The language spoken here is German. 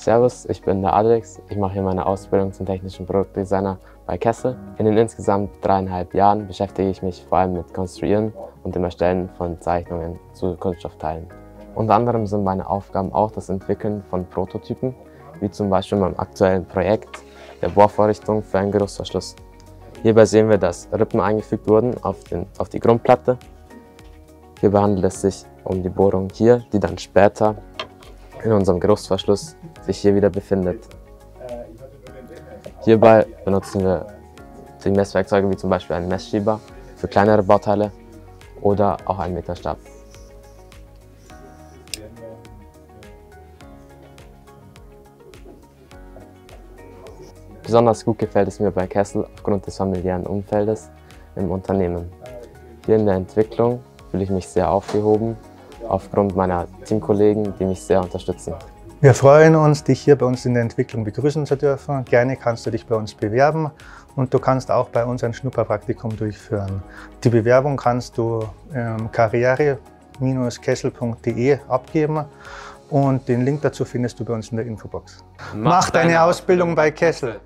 Servus, ich bin der Alex. Ich mache hier meine Ausbildung zum technischen Produktdesigner bei Kessel. In den insgesamt 3,5 Jahren beschäftige ich mich vor allem mit Konstruieren und dem Erstellen von Zeichnungen zu Kunststoffteilen. Unter anderem sind meine Aufgaben auch das Entwickeln von Prototypen, wie zum Beispiel meinem aktuellen Projekt der Bohrvorrichtung für einen Geruchsverschluss. Hierbei sehen wir, dass Rippen eingefügt wurden auf die Grundplatte. Hierbei handelt es sich um die Bohrung hier, die dann später in unserem Geruchsverschluss sich hier wieder befindet. Hierbei benutzen wir die Messwerkzeuge wie zum Beispiel einen Messschieber für kleinere Bauteile oder auch einen Meterstab. Besonders gut gefällt es mir bei Kessel aufgrund des familiären Umfeldes im Unternehmen. Hier in der Entwicklung fühle ich mich sehr aufgehoben, aufgrund meiner Teamkollegen, die mich sehr unterstützen. Wir freuen uns, dich hier bei uns in der Entwicklung begrüßen zu dürfen. Gerne kannst du dich bei uns bewerben und du kannst auch bei uns ein Schnupperpraktikum durchführen. Die Bewerbung kannst du karriere-kessel.de abgeben und den Link dazu findest du bei uns in der Infobox. Mach deine Ausbildung bei Kessel!